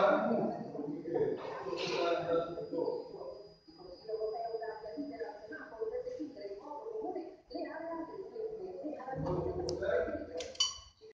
agora